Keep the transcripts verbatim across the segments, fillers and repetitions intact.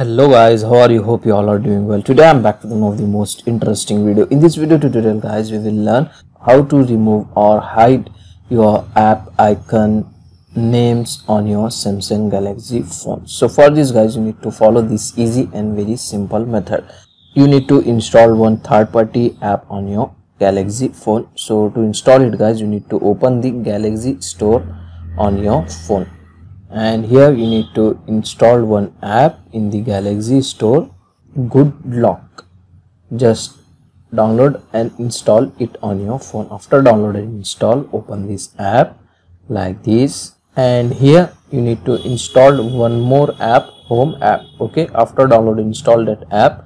Hello guys, how are you? Hope you all are doing well. Today I'm back with one of the most interesting video. In this video tutorial guys, we will learn how to remove or hide your app icon names on your Samsung Galaxy phone. So for this guys, you need to follow this easy and very simple method. You need to install one third party app on your Galaxy phone. So to install it guys, you need to open the Galaxy store on your phone. And here you need to install one app in the Galaxy store, Good Lock. Just download and install it on your phone. After download and install, open this app like this. And here you need to install one more app, Home App. Okay, after download and install that app,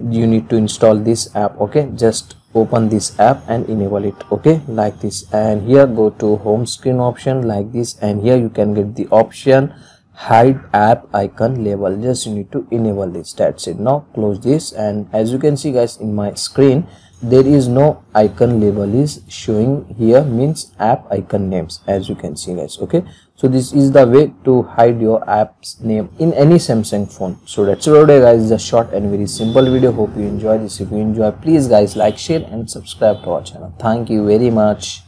you need to install this app. Okay, just open this app and enable it, okay, like this. And here go to home screen option like this, and here you can get the option hide app icon label. Just you need to enable this, that's it. Now close this, and as you can see guys, in my screen there is no icon label is showing here, means app icon names, as you can see guys. Okay, so this is the way to hide your app's name in any Samsung phone. So that's it today guys, is a short and very simple video. Hope you enjoy this. If you enjoy, please guys like, share and subscribe to our channel. Thank you very much.